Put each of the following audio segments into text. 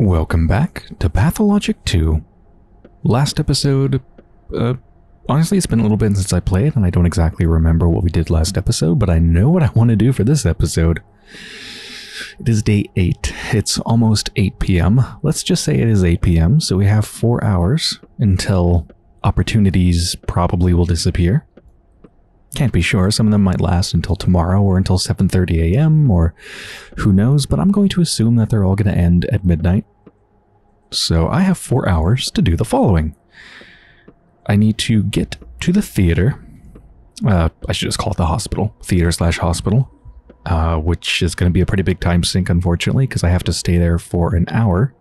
Welcome back to Pathologic 2. Last episode, honestly it's been a little bit since I played and I don't exactly remember what we did last episode, but I know what I want to do for this episode. It is day 8. It's almost 8 p.m. Let's just say it is 8 p.m, so we have 4 hours until opportunities probably will disappear. Can't be sure, some of them might last until tomorrow or until 7:30 a.m. or who knows, but I'm going to assume that they're all going to end at midnight. So I have 4 hours to do the following. I need to get to the theater, I should just call it the hospital, theater/hospital, which is going to be a pretty big time sink unfortunately because I have to stay there for an hour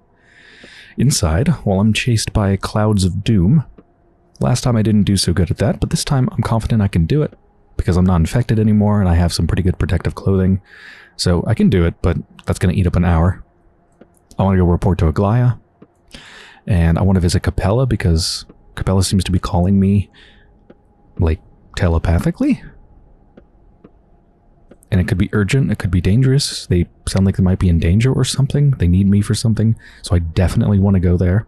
inside while I'm chased by clouds of doom. Last time I didn't do so good at that, but this time I'm confident I can do it because I'm not infected anymore and I have some pretty good protective clothing. So I can do it, but that's going to eat up an hour. I want to go report to Aglaya and I want to visit Capella because Capella seems to be calling me, like, telepathically. And it could be urgent, it could be dangerous. They sound like they might be in danger or something. They need me for something, so I definitely want to go there.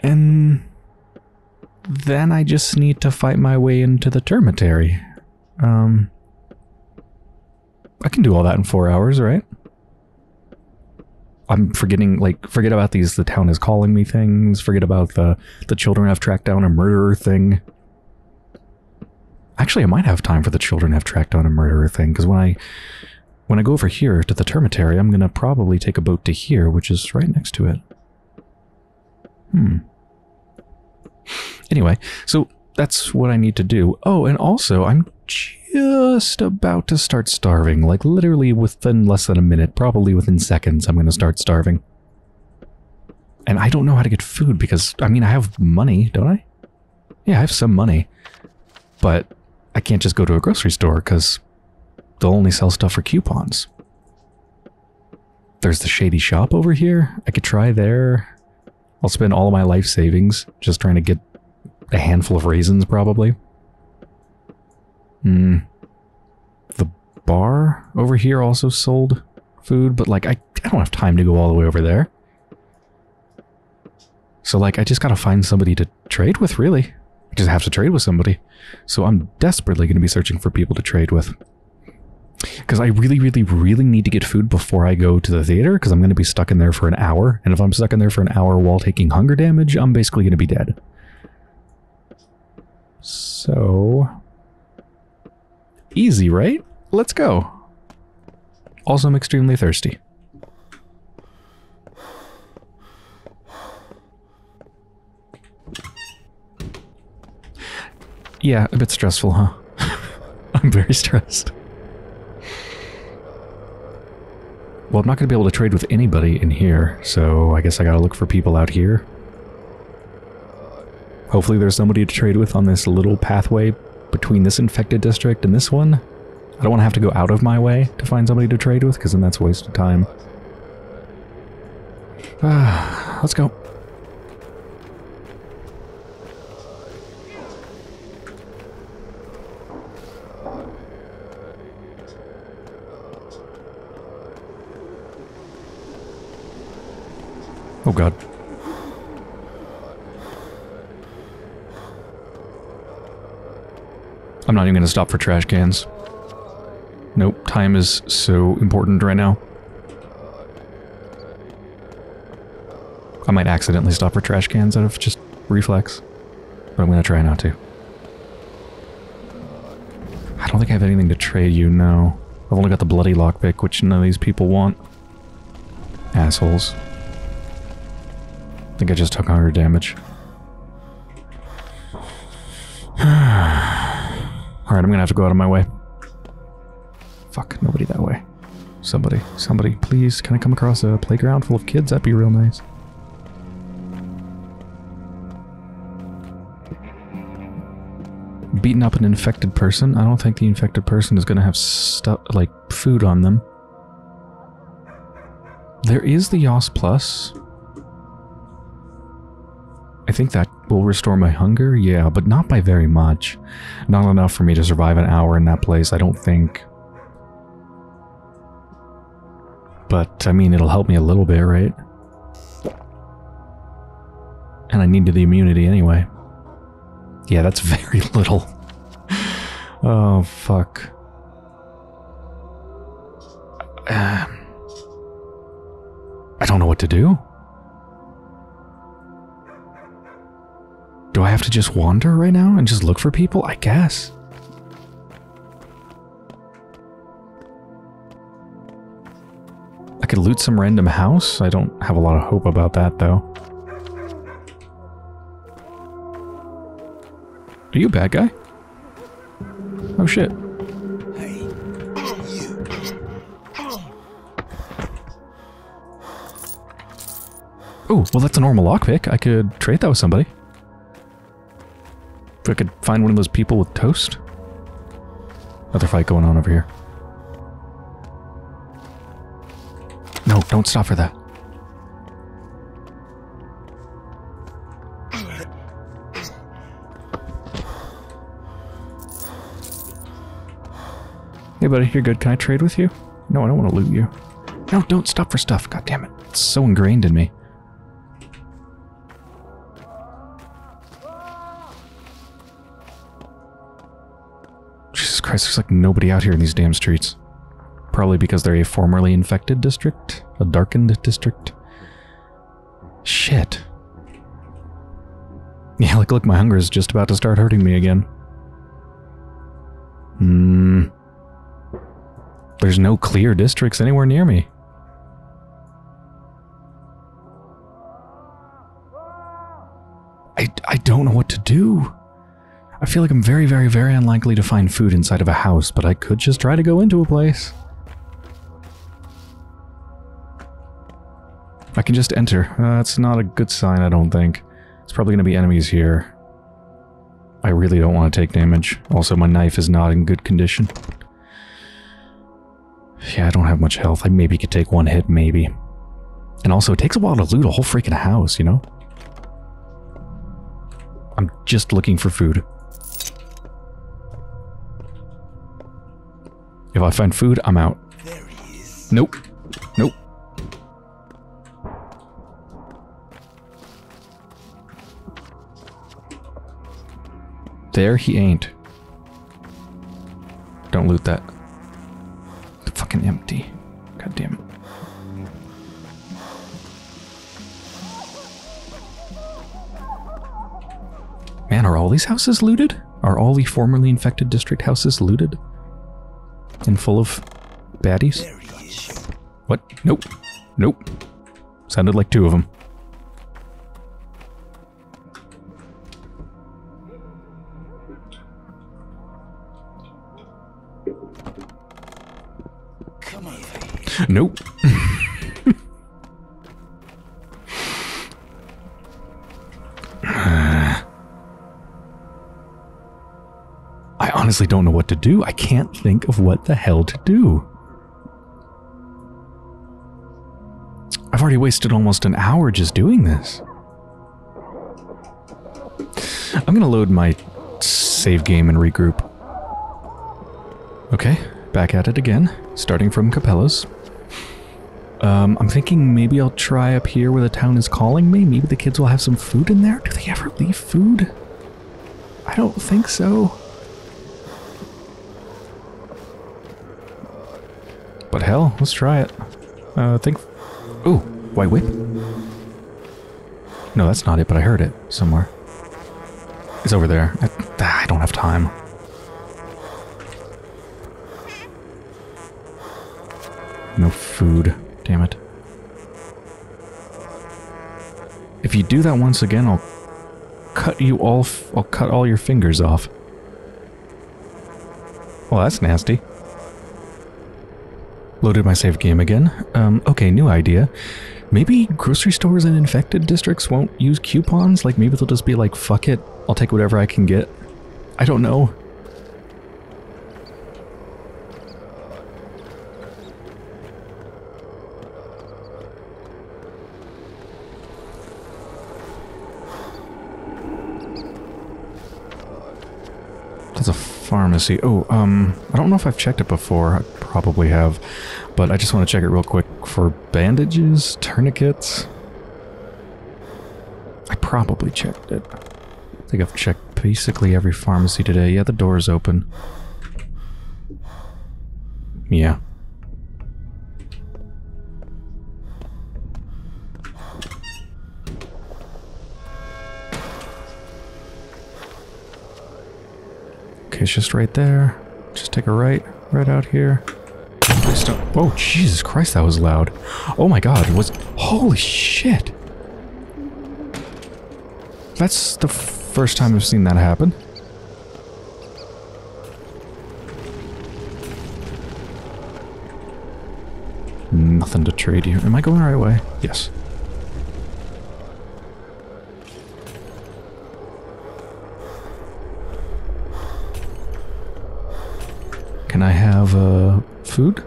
And then I just need to fight my way into the Termitary. I can do all that in 4 hours, right? I'm forgetting, like, forget about these the town is calling me things, forget about the children have tracked down a murderer thing. Actually, I might have time for the children have tracked down a murderer thing, because when I go over here to the Termitary, I'm going to probably take a boat to here, which is right next to it. Anyway, so that's what I need to do. Oh, and also, I'm just about to start starving. Like, literally within less than a minute, probably within seconds, I'm going to start starving. And I don't know how to get food because, I mean, I have money, don't I? Yeah, I have some money. But I can't just go to a grocery store because they'll only sell stuff for coupons. There's the shady shop over here. I could try there. I'll spend all of my life savings just trying to get a handful of raisins, probably. The bar over here also sold food, but, like, I don't have time to go all the way over there. So, like, I just gotta find somebody to trade with, really. I just have to trade with somebody. So I'm desperately gonna be searching for people to trade with. Because I really, really, really need to get food before I go to the theater, because I'm going to be stuck in there for an hour. And if I'm stuck in there for an hour while taking hunger damage, I'm basically going to be dead. So... easy, right? Let's go! Also, I'm extremely thirsty. Yeah, a bit stressful, huh? I'm very stressed. Well, I'm not going to be able to trade with anybody in here, so I guess I gotta look for people out here. Hopefully there's somebody to trade with on this little pathway between this infected district and this one. I don't want to have to go out of my way to find somebody to trade with, because then that's a waste of time. Let's go. Oh god. I'm not even going to stop for trash cans. Nope, time is so important right now. I might accidentally stop for trash cans out of just reflex, but I'm going to try not to. I don't think I have anything to trade you, no. I've only got the bloody lockpick, which none of these people want. Assholes. I think I just took hunger damage. Alright, I'm gonna have to go out of my way. Fuck, nobody that way. Somebody, somebody, please, can I come across a playground full of kids? That'd be real nice. Beating up an infected person? I don't think the infected person is gonna have stuff, like, food on them. There is the Yoss Plus. I think that will restore my hunger, yeah, but not by very much. Not enough for me to survive an hour in that place, I don't think. But, I mean, it'll help me a little bit, right? And I needed the immunity anyway. Yeah, that's very little. Oh, fuck. I don't know what to do. Do I have to just wander right now and just look for people? I guess. I could loot some random house. I don't have a lot of hope about that, though. Are you a bad guy? Oh, shit. Hey. Oh, well, that's a normal lockpick. I could trade that with somebody. If I could find one of those people with toast. Another fight going on over here. No, don't stop for that. Hey, buddy, you're good. Can I trade with you? No, I don't want to loot you. No, don't stop for stuff. God damn it. It's so ingrained in me. Jesus Christ, there's like nobody out here in these damn streets. Probably because they're a formerly infected district. A darkened district. Shit. Yeah, like, look, my hunger is just about to start hurting me again. There's no clear districts anywhere near me. I don't know what to do. I feel like I'm very, very, very unlikely to find food inside of a house, but I could just try to go into a place. I can just enter. That's not a good sign, I don't think. It's probably going to be enemies here. I really don't want to take damage. Also, my knife is not in good condition. Yeah, I don't have much health. I maybe could take one hit, maybe. And also, it takes a while to loot a whole freaking house, you know? I'm just looking for food. If I find food, I'm out. There he is. Nope. Nope. There he ain't. Don't loot that. Fucking empty. God damn it. Man, are all these houses looted? Are all the formerly infected district houses looted? And full of baddies? What? Nope. Nope. Sounded like two of them. Nope. I honestly don't know what to do. I can't think of what the hell to do. I've already wasted almost an hour just doing this. I'm gonna load my save game and regroup. Okay, back at it again, starting from Capella's. I'm thinking maybe I'll try up here where the town is calling me. Maybe the kids will have some food in there. Do they ever leave food? I don't think so. But hell, let's try it. Ooh, white whip? No, that's not it, but I heard it somewhere. It's over there. I don't have time. No food. Damn it. If you do that once again, I'll cut you all I'll cut all your fingers off. Well, that's nasty. Loaded my save game again. Okay, new idea. Maybe grocery stores in infected districts won't use coupons? Like, maybe they'll just be like, fuck it, I'll take whatever I can get. I don't know. Pharmacy. Oh, I don't know if I've checked it before. I probably have. but I just want to check it real quick for bandages, tourniquets. I probably checked it. I think I've checked basically every pharmacy today. Yeah, the door is open. Yeah. Okay, it's just right there. Just take a right, right out here. Oh, Jesus Christ, that was loud. Oh my God, it was... Holy shit! That's the first time I've seen that happen. Nothing to trade here. Am I going the right way? Yes. Can I have food?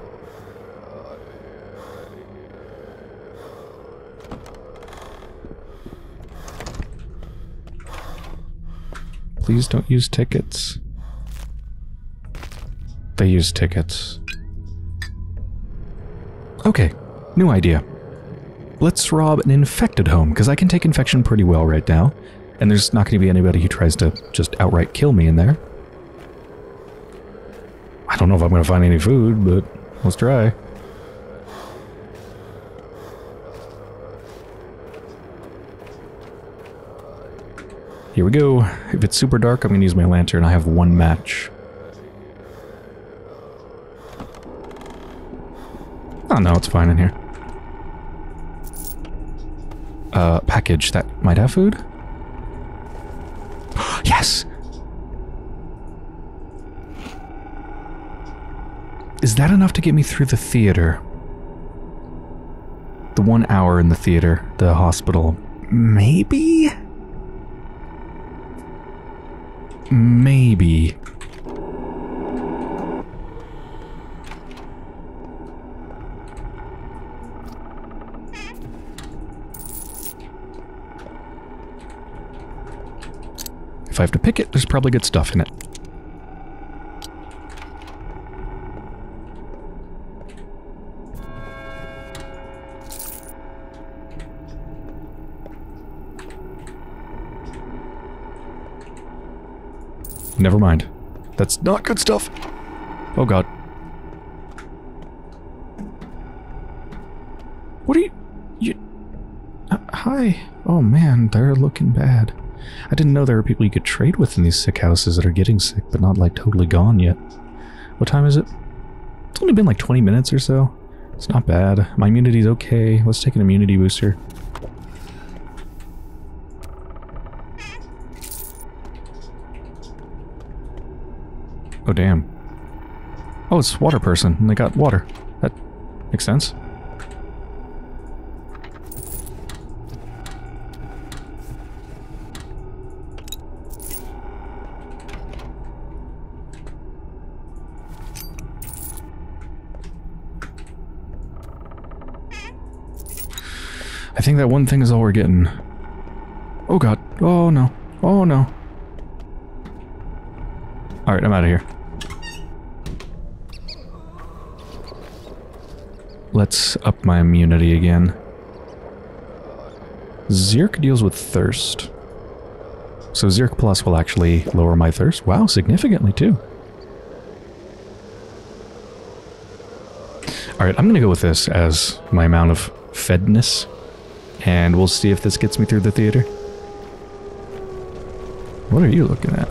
Please don't use tickets. They use tickets. Okay, new idea. Let's rob an infected home, because I can take infection pretty well right now. And there's not going to be anybody who tries to just outright kill me in there. I don't know if I'm going to find any food, but let's try. Here we go. If it's super dark, I'm going to use my lantern. I have one match. Oh, no, it's fine in here. Package that might have food? Yes! Is that enough to get me through the theater? The 1 hour in the theater, the hospital. Maybe? Maybe. If I have to pick it, there's probably good stuff in it. Never mind. That's not good stuff. Oh God. What are you... Hi. Oh man, they're looking bad. I didn't know there were people you could trade with in these sick houses that are getting sick, but not like totally gone yet. What time is it? It's only been like 20 minutes or so. It's not bad. My immunity's okay. Let's take an immunity booster. Oh, damn. Oh, it's water person, and they got water. That makes sense. I think that one thing is all we're getting. Oh, God. Oh, no. Oh, no. Alright, I'm out of here. Let's up my immunity again. Zirk deals with thirst. So Zirk Plus will actually lower my thirst. Wow, significantly too. Alright, I'm going to go with this as my amount of fedness. And we'll see if this gets me through the theater. What are you looking at?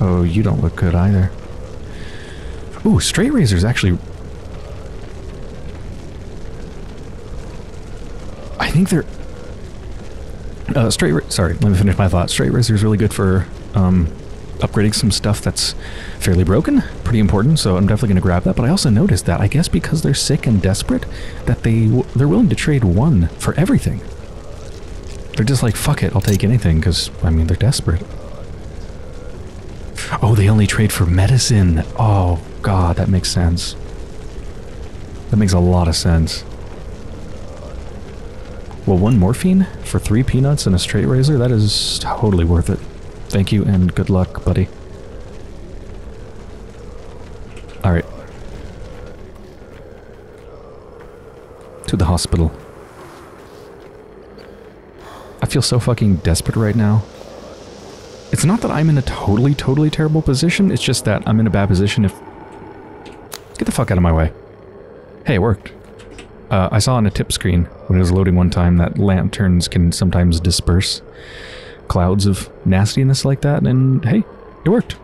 Oh, you don't look good either. Ooh, straight razors actually... I think they're... Sorry, let me finish my thought. Straight razors really good for upgrading some stuff that's fairly broken. Pretty important, so I'm definitely going to grab that. But I also noticed that, I guess because they're sick and desperate, that they're willing to trade one for everything. They're just like, fuck it, I'll take anything, because, I mean, they're desperate. Oh, they only trade for medicine. Oh, God, that makes sense. That makes a lot of sense. Well, one morphine for 3 peanuts and a straight razor? That is totally worth it. Thank you and good luck, buddy. Alright. to the hospital. I feel so fucking desperate right now. It's not that I'm in a totally terrible position, it's just that I'm in a bad position if... Get the fuck out of my way. Hey, it worked. I saw on a tip screen when it was loading one time that lanterns can sometimes disperse clouds of nastiness like that, and hey, it worked.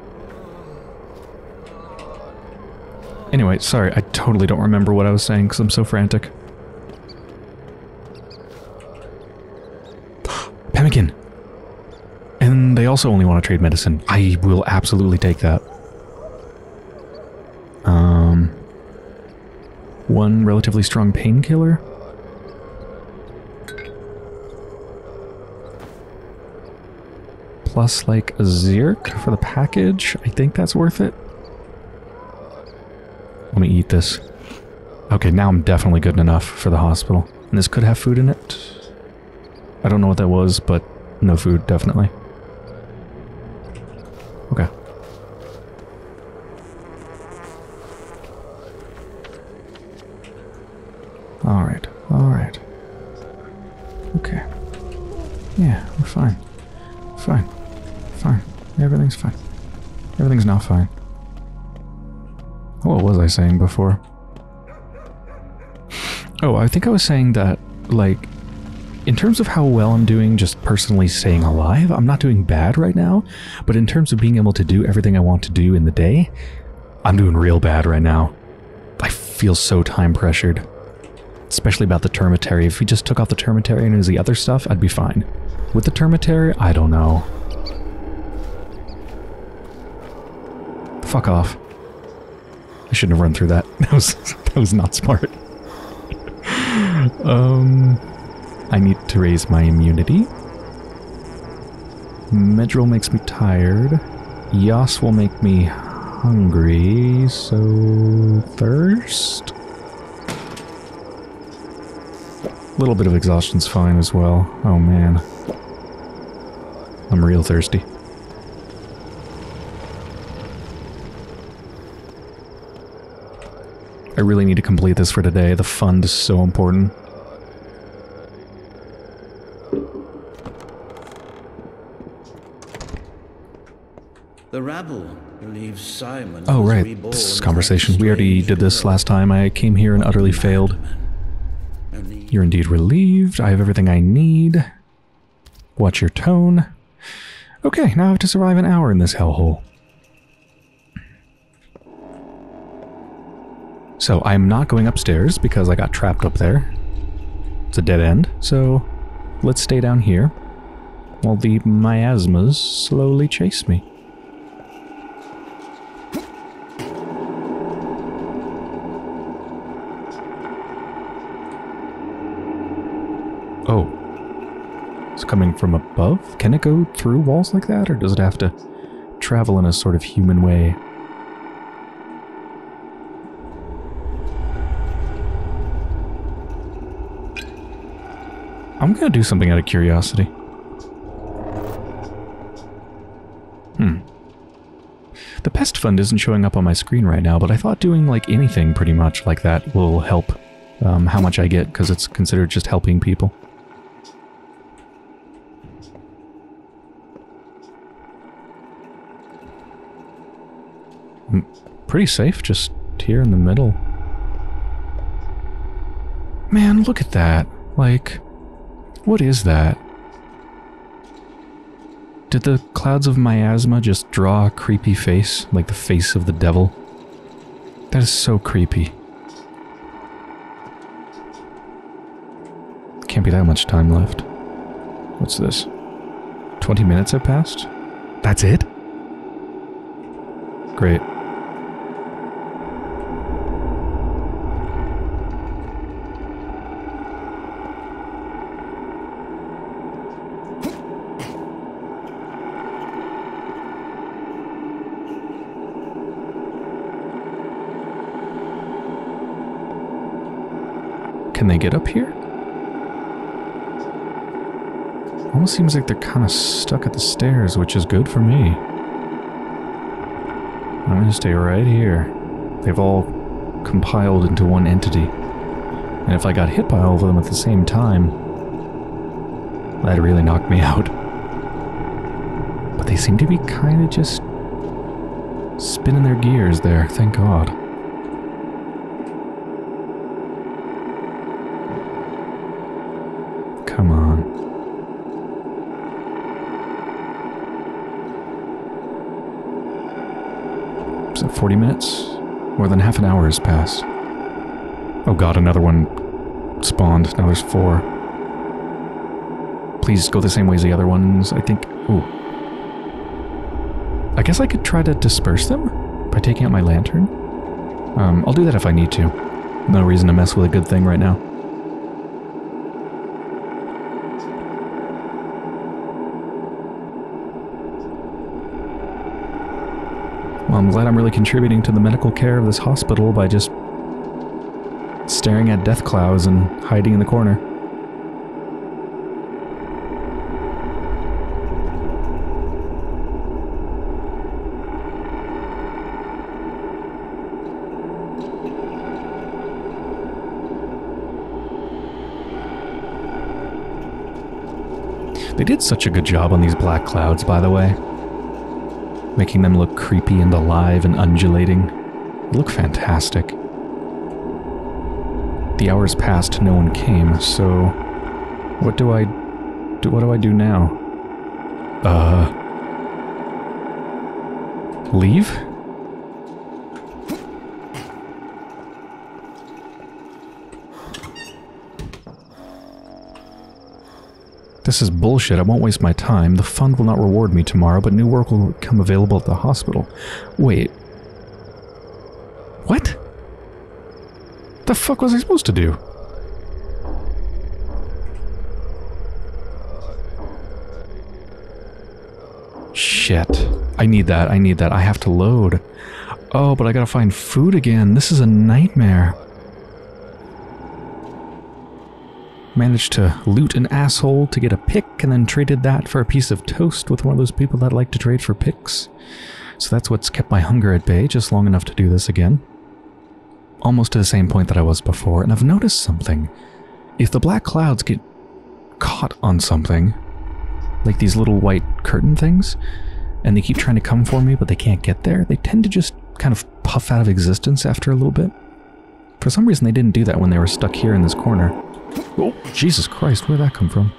Anyway, sorry, I totally don't remember what I was saying because I'm so frantic. Pemmican! And they also only want to trade medicine. I will absolutely take that. One relatively strong painkiller. Plus like a Zirk for the package. I think that's worth it. Let me eat this. Okay, now I'm definitely good enough for the hospital. And this could have food in it. I don't know what that was, but no food, definitely. Okay. Alright. Okay. Yeah, we're fine. Fine. Everything's fine. Everything's not fine. What was I saying before? Oh, I think I was saying that, like, in terms of how well I'm doing just personally staying alive, I'm not doing bad right now, but in terms of being able to do everything I want to do in the day, I'm doing real bad right now. I feel so time pressured. Especially about the Termitary. If we just took off the Termitary and it was the other stuff, I'd be fine. With the Termitary, I don't know. Fuck off. I shouldn't have run through that. That was not smart. I need to raise my immunity. Medril makes me tired. Yoss will make me hungry, so thirst? A little bit of exhaustion's fine as well. Oh man. I'm real thirsty. I really need to complete this for today. The fund is so important. The rabble believes Simon. Oh right, this is conversation. We already did this last time. I came here and utterly failed. You're indeed relieved. I have everything I need. Watch your tone. Okay, now I have to survive an hour in this hellhole. So I'm not going upstairs because I got trapped up there. It's a dead end, so let's stay down here while the miasmas slowly chase me. Oh, it's coming from above? Can it go through walls like that, or does it have to travel in a sort of human way? I'm gonna do something out of curiosity. The pest fund isn't showing up on my screen right now, but I thought doing like anything pretty much like that will help how much I get, because it's considered just helping people. Pretty safe just here in the middle. Man, look at that. Like, what is that? Did the clouds of miasma just draw a creepy face? Like the face of the devil? That is so creepy. Can't be that much time left. What's this? 20 minutes have passed? That's it? Great. Can they get up here? Almost seems like they're kind of stuck at the stairs, which is good for me. I'm going to stay right here. They've all compiled into one entity. And if I got hit by all of them at the same time, that really knocked me out. But they seem to be kind of just spinning their gears there, thank God. Come on. Is that 40 minutes? More than half an hour has passed. Oh god, another one spawned. Now there's four. Please go the same way as the other ones, I think. Ooh. I guess I could try to disperse them by taking out my lantern. I'll do that if I need to. No reason to mess with a good thing right now. Well, I'm glad I'm really contributing to the medical care of this hospital by just staring at death clouds and hiding in the corner. They did such a good job on these black clouds, by the way. Making them look creepy and alive and undulating. They look fantastic. The hours passed, no one came, so what do I do? What do I do now? Leave? This is bullshit. I won't waste my time. The fund will not reward me tomorrow, but new work will become available at the hospital. Wait. What? What the fuck was I supposed to do? Shit. I need that. I need that. I have to load. Oh, but I gotta find food again. This is a nightmare. Managed to loot an asshole to get a pick and then traded that for a piece of toast with one of those people that like to trade for picks. So that's what's kept my hunger at bay, just long enough to do this again. Almost to the same point that I was before, and I've noticed something. If the black clouds get caught on something, like these little white curtain things, and they keep trying to come for me but they can't get there, they tend to just kind of puff out of existence after a little bit. For some reason they didn't do that when they were stuck here in this corner. Oh, Jesus Christ, where'd that come from?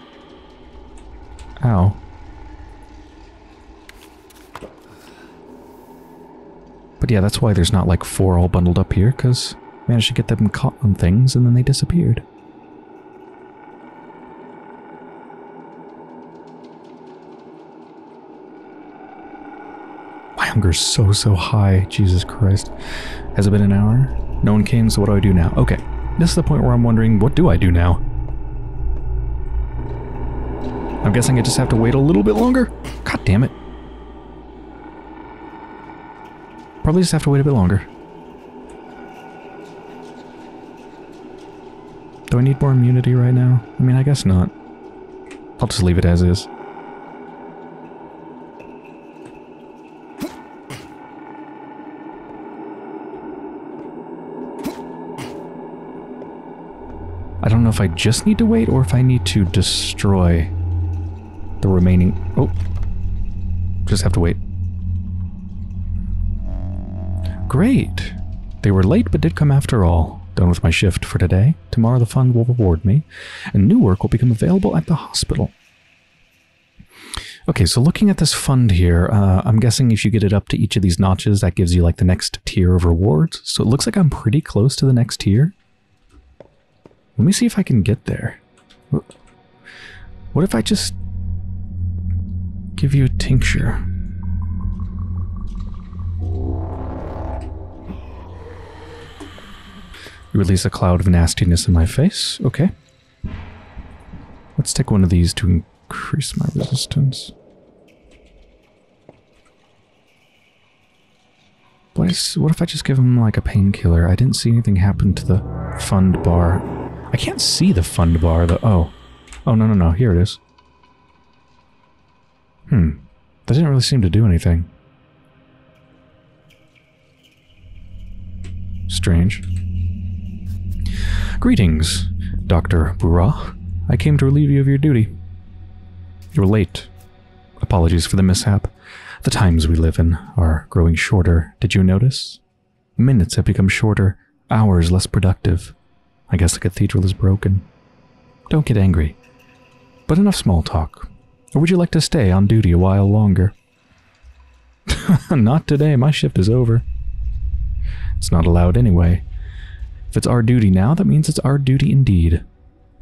Ow. But yeah, that's why there's not like four all bundled up here, because I managed to get them caught on things and then they disappeared. My hunger's so high, Jesus Christ. Has it been an hour? No one came, so what do I do now? Okay, this is the point where I'm wondering, what do I do now? I'm guessing I just have to wait a little bit longer? God damn it. Probably just have to wait a bit longer. Do I need more immunity right now? I mean, I guess not. I'll just leave it as is. I don't know if I just need to wait or if I need to destroy the remaining... Oh. Just have to wait. Great! They were late but did come after all. Done with my shift for today. Tomorrow the fund will reward me, and new work will become available at the hospital. Okay, so looking at this fund here, I'm guessing if you get it up to each of these notches, that gives you like the next tier of rewards. So it looks like I'm pretty close to the next tier. Let me see if I can get there. What if I just give you a tincture? Release a cloud of nastiness in my face. Okay. Let's take one of these to increase my resistance. What if I just give him like a painkiller? I didn't see anything happen to the fund bar. I can't see the fund bar though. Oh. Oh, no. Here it is. That didn't really seem to do anything. Strange. Greetings, Dr. Burak. I came to relieve you of your duty. You're late. Apologies for the mishap. The times we live in are growing shorter, did you notice? Minutes have become shorter, hours less productive. I guess the cathedral is broken. Don't get angry. But enough small talk. Or would you like to stay on duty a while longer? Not today, my shift is over. It's not allowed anyway. If it's our duty now, that means it's our duty indeed.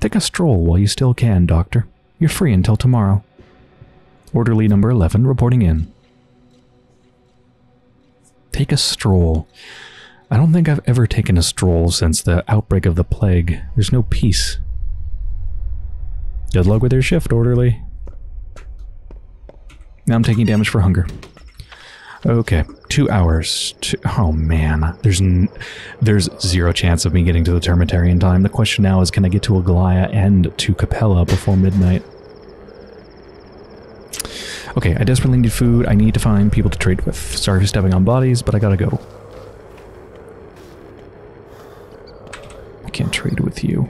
Take a stroll while you still can, Doctor. You're free until tomorrow. Orderly number 11 reporting in. Take a stroll. I don't think I've ever taken a stroll since the outbreak of the plague. There's no peace. Good luck with your shift, Orderly. Now I'm taking damage for hunger. Okay, 2 hours. Oh man, there's zero chance of me getting to the Termitary in time. The question now is, can I get to Aglaya and to Capella before midnight? Okay, I desperately need food. I need to find people to trade with. Sorry for stepping on bodies, but I gotta go. I can't trade with you.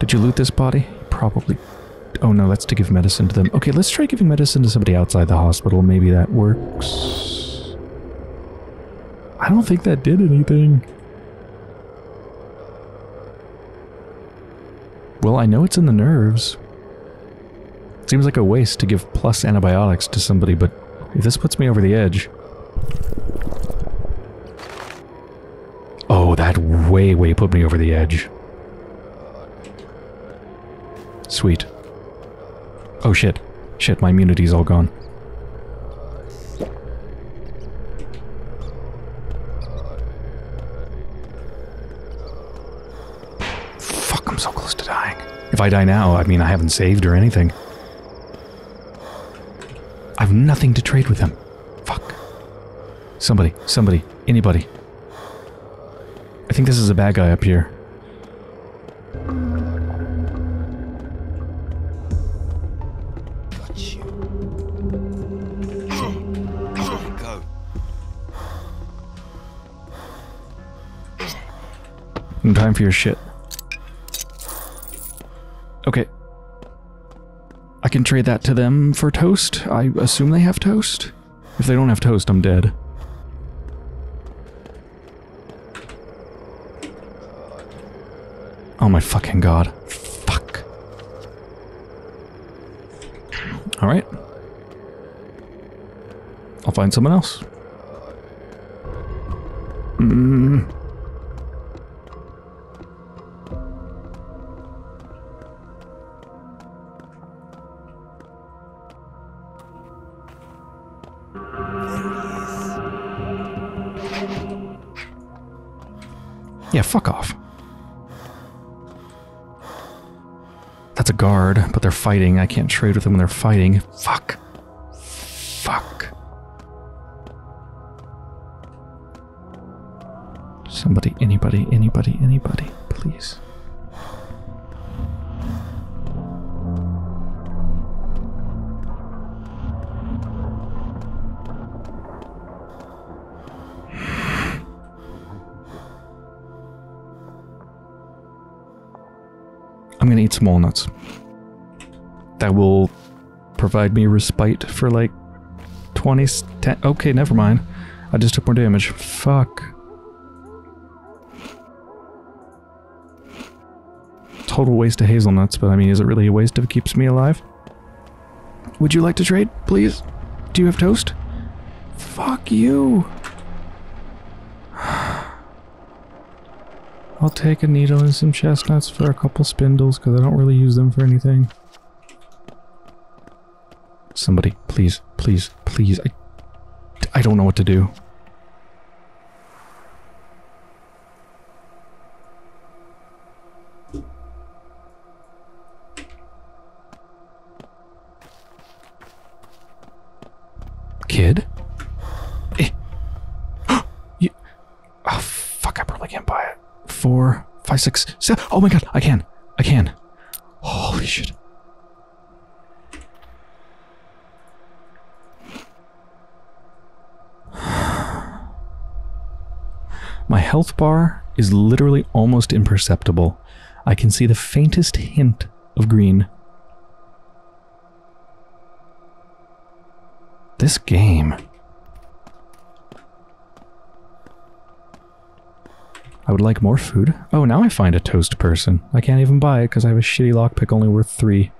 Did you loot this body? Probably. Oh no, that's to give medicine to them. Okay, let's try giving medicine to somebody outside the hospital. Maybe that works. I don't think that did anything. Well, I know it's in the nerves. Seems like a waste to give plus antibiotics to somebody, but if this puts me over the edge... Oh, that way put me over the edge. Sweet. Oh shit. Shit, my immunity's all gone. Fuck, I'm so close to dying. If I die now, I mean, I haven't saved or anything. I've nothing to trade with them. Fuck. Somebody, anybody. I think this is a bad guy up here. Time for your shit. Okay. I can trade that to them for toast. I assume they have toast. If they don't have toast, I'm dead. Oh my fucking god. Fuck. Alright. I'll find someone else. Yeah, fuck off. That's a guard, but they're fighting. I can't trade with them when they're fighting. Fuck. Fuck. Somebody, anybody, please. I'm gonna eat some walnuts. That will provide me respite for like 10. Okay, never mind. I just took more damage. Fuck. Total waste of hazelnuts, but I mean, is it really a waste if it keeps me alive? Would you like to trade, please? Do you have toast? Fuck you. I'll take a needle and some chestnuts for a couple spindles, because I don't really use them for anything. Somebody, please. I don't know what to do. Kid? Eh. You... Oh, fuck, I probably can't buy it. 4, 5, 6, 7. Oh my god, I can. Holy shit. My health bar is literally almost imperceptible. I can see the faintest hint of green. This game. I would like more food. Oh, now I find a toast person. I can't even buy it because I have a shitty lockpick only worth 3.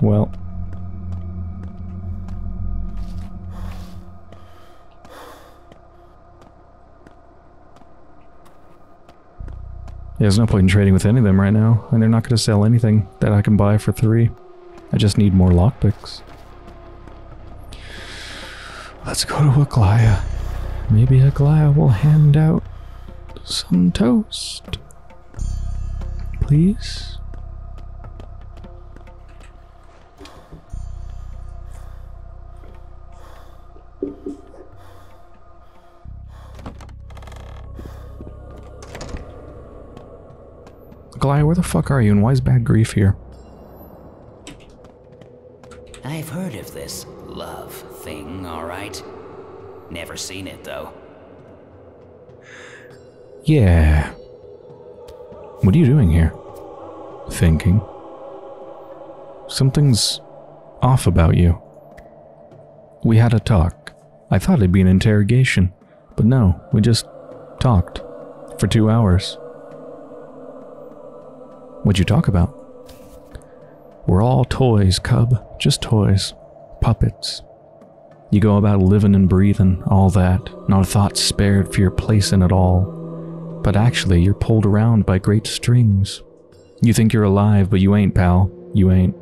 Well. Yeah, there's no point in trading with any of them right now, and they're not going to sell anything that I can buy for 3. I just need more lockpicks. Let's go to Aglaya. Maybe Aglaya will hand out some toast, please. Aglaya, where the fuck are you, and why is Bad Grief here? I've heard of this love thing, all right. Never seen it, though. Yeah. What are you doing here? Thinking. Something's off about you. We had a talk. I thought it'd be an interrogation, but no, we just talked for 2 hours. What'd you talk about? We're all toys, cub. Just toys. Puppets. You go about living and breathing, all that. Not a thought spared for your place in it all. But actually, you're pulled around by great strings. You think you're alive, but you ain't, pal. You ain't.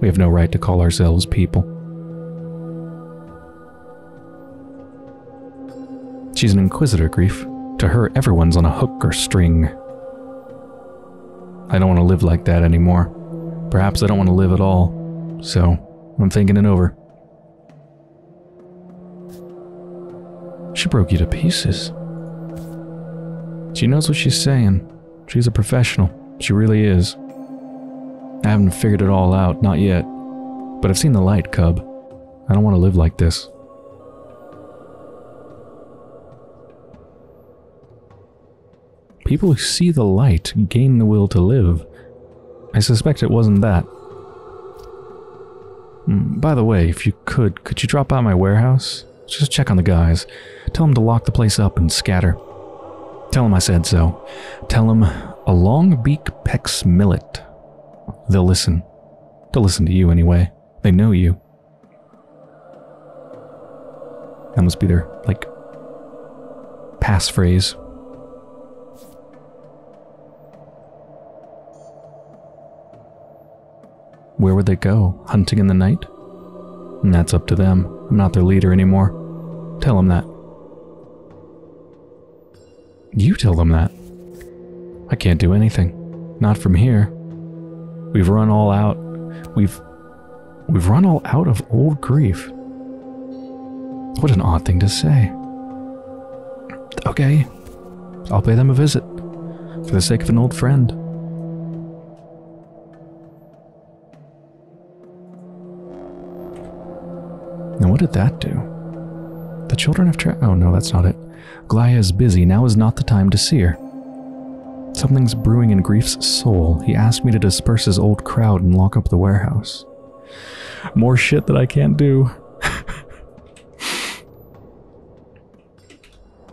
We have no right to call ourselves people. She's an inquisitor, Grief. To her, everyone's on a hook or string. I don't want to live like that anymore. Perhaps I don't want to live at all. So, I'm thinking it over. She broke you to pieces. She knows what she's saying. She's a professional. She really is. I haven't figured it all out, not yet. But I've seen the light, cub. I don't want to live like this. People who see the light gain the will to live. I suspect it wasn't that. By the way, if you could you drop by my warehouse? Just check on the guys. Tell them to lock the place up and scatter. Tell him I said so. Tell him a long beak pecks millet. They'll listen. They'll listen to you anyway. They know you. That must be their, like, passphrase. Where would they go? Hunting in the night? And that's up to them. I'm not their leader anymore. Tell them that. You tell them that. I can't do anything. Not from here. We've run all out. We've run all out of old grief. What an odd thing to say. Okay. I'll pay them a visit. For the sake of an old friend. Now what did that do? The children have tried. Oh no, that's not it. Aglaya is busy. Now is not the time to see her. Something's brewing in Grief's soul. He asked me to disperse his old crowd and lock up the warehouse. More shit that I can't do.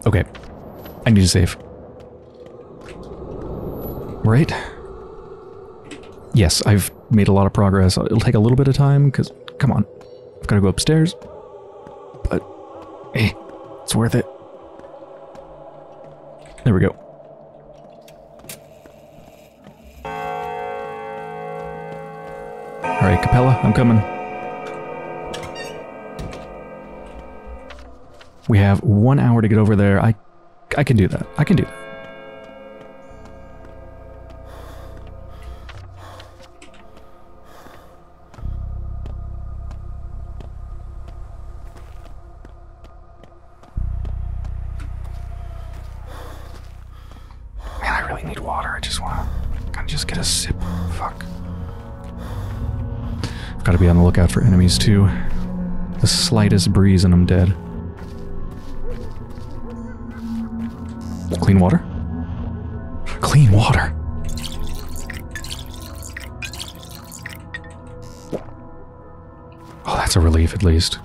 Okay. I need to save. Right? Yes, I've made a lot of progress. It'll take a little bit of time, because, come on. I've got to go upstairs. But, hey, it's worth it. There we go. Alright, Capella, I'm coming. We have 1 hour to get over there. I can do that. I can do that. Out for enemies too. The slightest breeze and I'm dead. Clean water? Clean water. Oh, that's a relief at least.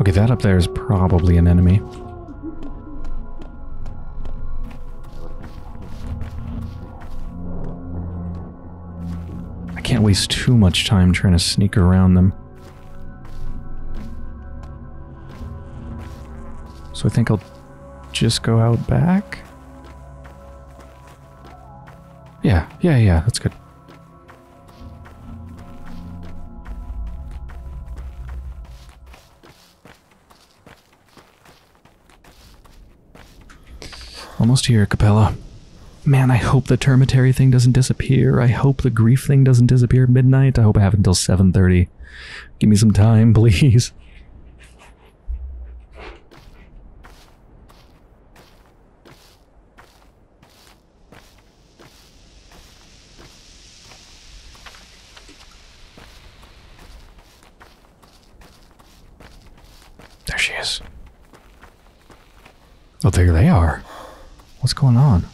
Okay, that up there is probably an enemy. I can't waste too much time trying to sneak around them. So I think I'll just go out back. Yeah, that's good. Almost here, Capella. Man, I hope the Termitary thing doesn't disappear. I hope the Grief thing doesn't disappear at midnight. I hope I have until 7:30. Give me some time, please. There she is. Oh, there they are. What's going on?